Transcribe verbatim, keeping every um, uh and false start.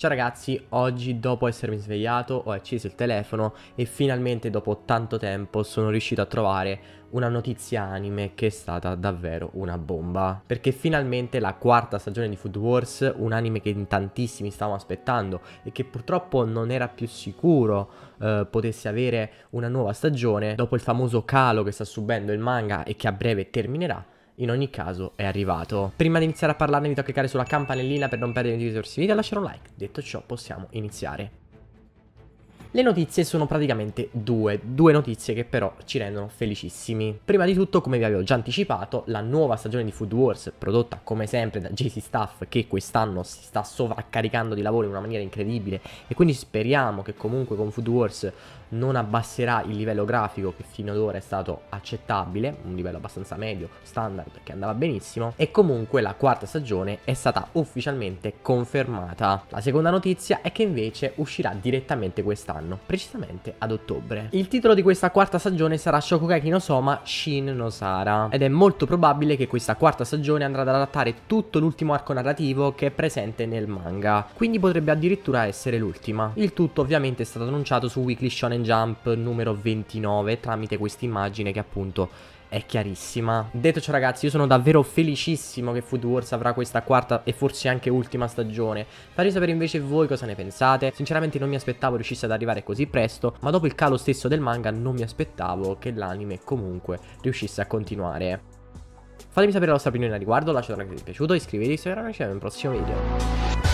Ciao ragazzi, oggi dopo essermi svegliato ho acceso il telefono e finalmente dopo tanto tempo sono riuscito a trovare una notizia anime che è stata davvero una bomba. Perché finalmente la quarta stagione di Food Wars, un anime che in tantissimi stavamo aspettando e che purtroppo non era più sicuro eh, potesse avere una nuova stagione, dopo il famoso calo che sta subendo il manga e che a breve terminerà, in ogni caso è arrivato. Prima di iniziare a parlarne vi invito a cliccare sulla campanellina per non perdere i prossimi video e lasciare un like. Detto ciò, possiamo iniziare. Le notizie sono praticamente due, due notizie che però ci rendono felicissimi. Prima di tutto, come vi avevo già anticipato, la nuova stagione di Food Wars, prodotta come sempre da J C Staff, che quest'anno si sta sovraccaricando di lavoro in una maniera incredibile e quindi speriamo che comunque con Food Wars non abbasserà il livello grafico che fino ad ora è stato accettabile, un livello abbastanza medio, standard, che andava benissimo, e comunque la quarta stagione è stata ufficialmente confermata. La seconda notizia è che invece uscirà direttamente quest'anno, precisamente ad ottobre. Il titolo di questa quarta stagione sarà Shokugeki no Soma Shin no Sara ed è molto probabile che questa quarta stagione andrà ad adattare tutto l'ultimo arco narrativo che è presente nel manga, quindi potrebbe addirittura essere l'ultima. Il tutto ovviamente è stato annunciato su Weekly Shonen Jump numero ventinove tramite questa immagine che appunto è chiarissima. Detto ciò ragazzi, io sono davvero felicissimo che Food Wars avrà questa quarta e forse anche ultima stagione. Fatemi sapere invece voi cosa ne pensate. Sinceramente non mi aspettavo riuscisse ad arrivare così presto, ma dopo il calo stesso del manga non mi aspettavo che l'anime comunque riuscisse a continuare. Fatemi sapere la vostra opinione a riguardo, lasciate un like se vi è piaciuto, iscrivetevi e ci vediamo nel prossimo video.